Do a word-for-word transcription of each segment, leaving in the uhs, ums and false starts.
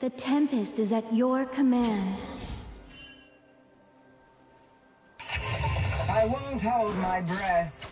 The Tempest is at your command. I won't hold my breath.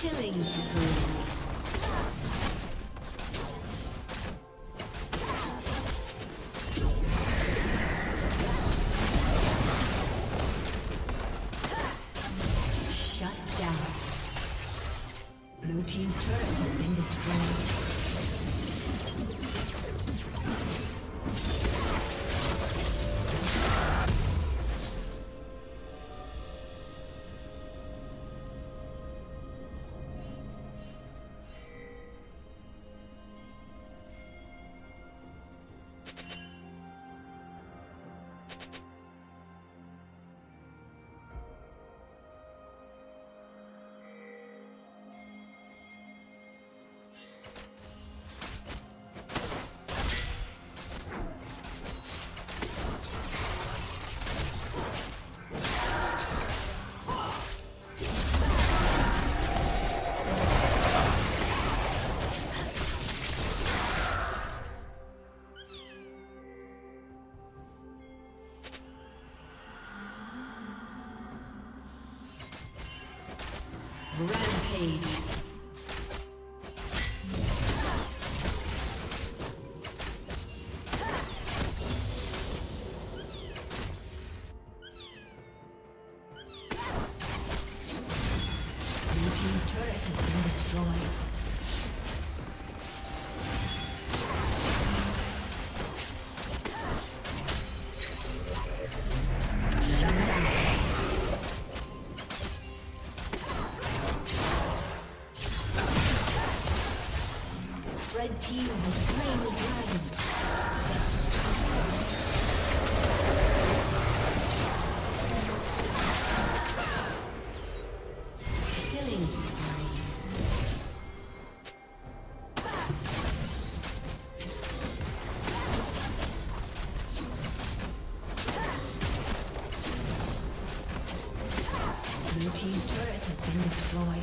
Killing spree. Shut down. Blue team's turret has been destroyed. Rampage. Red team has slain the dragon. Killing spree. Blue team's turret has been destroyed.